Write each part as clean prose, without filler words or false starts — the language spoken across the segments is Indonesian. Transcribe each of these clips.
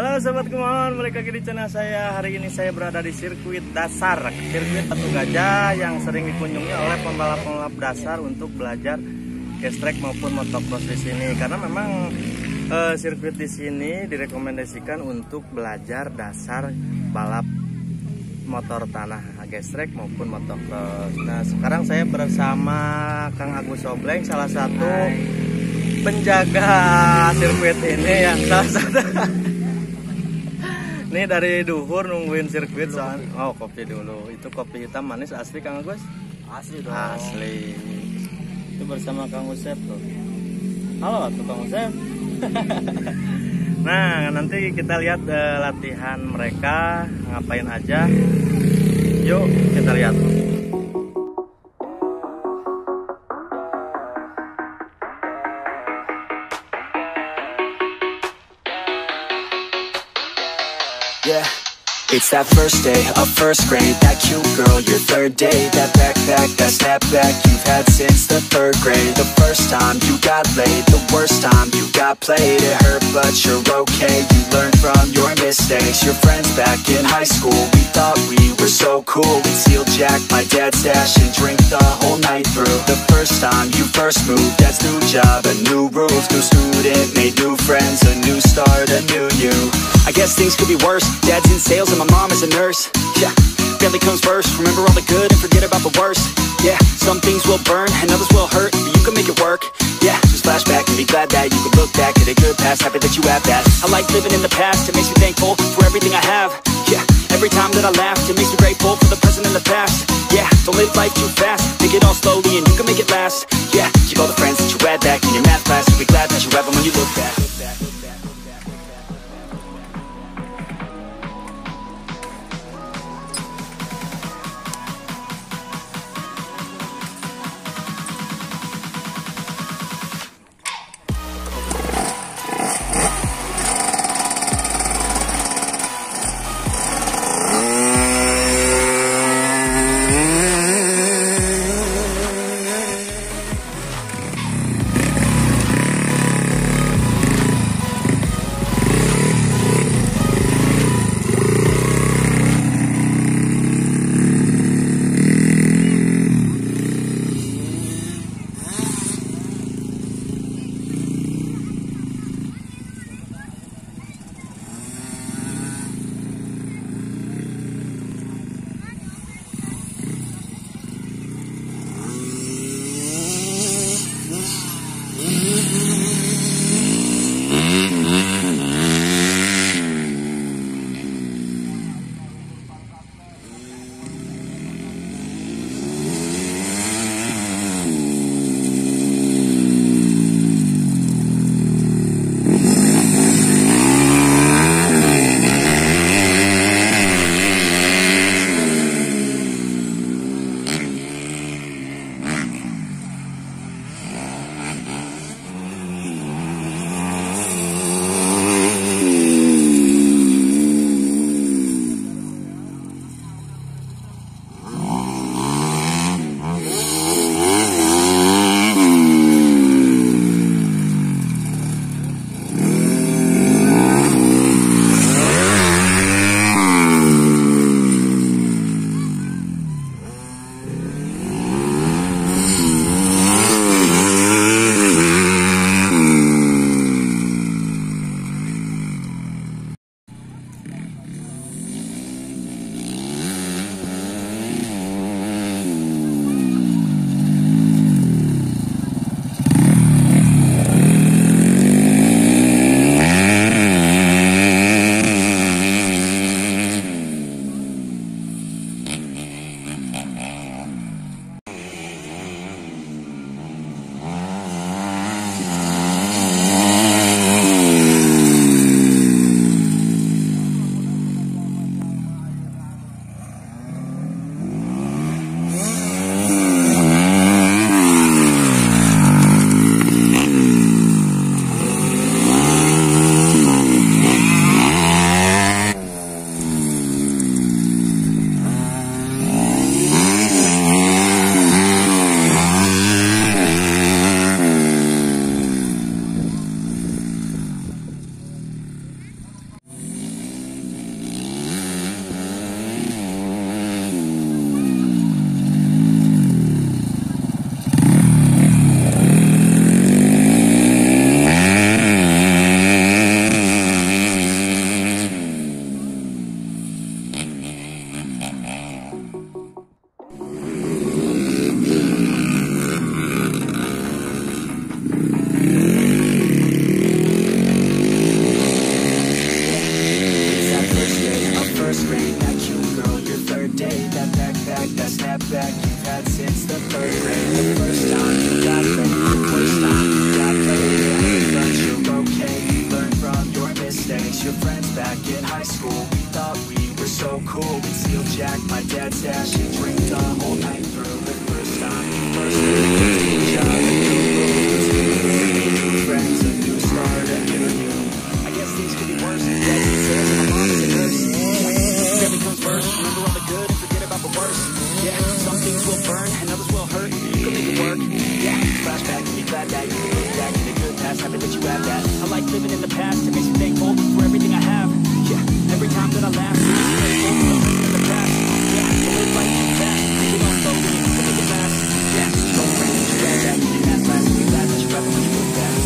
Halo Sobat Kemauan, balik lagi di channel saya. Hari ini saya berada di sirkuit dasar, sirkuit Batu Gajah yang sering dikunjungi oleh pembalap-pembalap dasar untuk belajar gas track maupun motocross di sini. Karena memang sirkuit di sini direkomendasikan untuk belajar dasar balap motor tanah, gas track maupun motocross. Nah, sekarang saya bersama Kang Agus Sobleng, salah satu penjaga sirkuit ini yang salah satu. Ini dari duhur nungguin sirkuit soalnya. Oh, kopi dulu. Itu kopi hitam manis asli Kang Agus? Asli dong. Asli. Itu bersama Kang Usep tuh. Halo tuh Kang Usep. Nah, nanti kita lihat latihan mereka ngapain aja. Yuk, kita lihat. Yeah, it's that first day of first grade. That cute girl, your third date. That backpack, that snapback you've had since the third grade. The first time you got laid, the worst time you got played. It hurt but you're okay, you learned from your mistakes. Your friends back in high school, we thought we were so cool. We'd steal Jack, my dad's stash, and drink the whole night through. The first time you first moved, that's new job, a new roof. New student, made new friends, a new start, a new you. I guess things could be worse. Dad's in sales and my mom is a nurse. Yeah, family comes first. Remember all the good and forget about the worst. Yeah, some things will burn and others will hurt, but you can make it work. Yeah, just flashback and be glad that you can look back at a good past. Happy that you have that. I like living in the past. It makes me thankful for everything I have. Yeah, every time that I laugh, it makes me grateful for the present and the past. Yeah, don't live life too fast. Take it all slowly and you can make it last. Yeah, keep all the friends that you had back in your math class. You'll be glad that you have them when you look back. of friends back in high school. We thought we were so cool. We'd steal Jack, my dad's stash, and drink the whole night through. The first time, first day, job, new friends, a new start, a new you. I guess things could be worse. That's what it says in my mom's and hers. Family comes first. Remember all the good and forget about the worst. Yeah, some things will burn and others will hurt. You can make it work. Yeah, flashback and be glad that you can look back in the good past. Happy that you have that. I like living in the past. It makes me thankful for everything I have. Yeah, every time that I laugh. In the past. Yeah, so it's like that. You know, so good. Look at the past. Yeah, so friends that you had that. You didn't have last. Be glad that you have when you look back.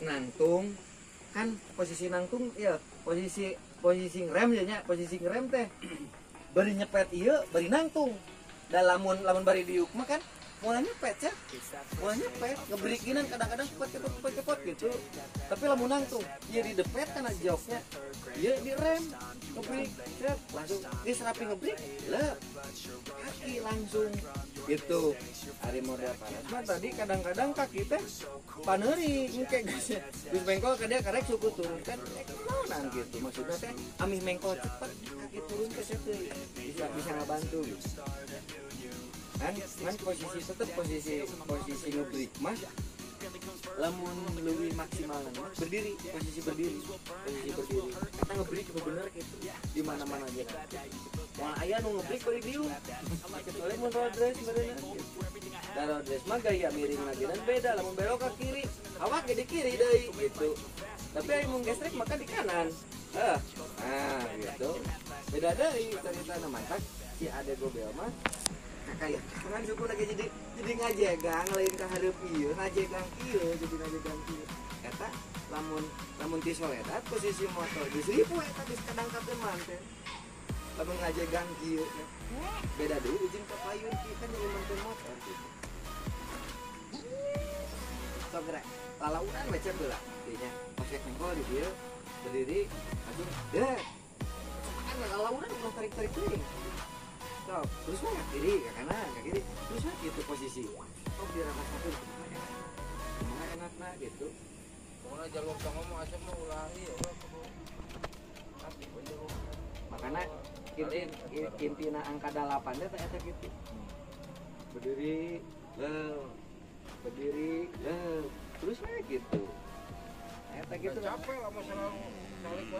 Nangtung kan posisi nangtung ya posisi ngerem jadinya posisi ngerem teh bari nyepet iya bari nangtung dan lamun bari diuk mah kan mulai nyepet ya mulai nyepet ngeberikinan kadang-kadang cepet gitu tapi lamun nangtung ya di depet karena joknya ya di rem ngeberik langsung diserapi ngeberik lep kaki langsung gitu hari modal panas mah tadi kadang-kadang kaki teh paneri engke geusnya geus mengkol ka dia karek suku turunkan naon gitu maksudnya teh amih mengkol cepet kaki turun ke situ bisa ngabantu gitu kan posisi tetep posisi ngebrik mah lamun leuwih maksimal berdiri posisi berdiri eta ngebrik bener gitu di mana-mana aja wah aya nu ngebrik bari diu kecuali mun road race bener da road race mah gaya miring lagi dan beda lamun belok ke kiri awak ke kiri deui gitu tapi aya mun gestrek maka di kanan heh nah gitu beda deui ceritana mantak si ade gobel mah kayak kan cukup lagi jadi ngajegang lain ka hareup ieu ngajegang ieu jadi ngajegang ieu eta lamun ti soledat posisi motor disribu eta geus kadangkat teman teh lamun ngajegan kieu beda deui ujing ka payun kieu kan nyeunteun motor gitu sobrek lalaunan macam heula teh nya pake nengkol di dieu berdiri atuh deh sokan lalaunan ulah tarik-tarik teuing stop terus mah ke kiri ke kanan ke kiri terus mah gitu posisi stop di rangka satu kumaha enakna gitu. Pokoknya jalur sama mau asap mau ulari ya ulah perlu tapi penjuru makanya intina angka 8 nya ternyata gitu berdiri terus kayak gitu ternyata gitu capek lah mau selalu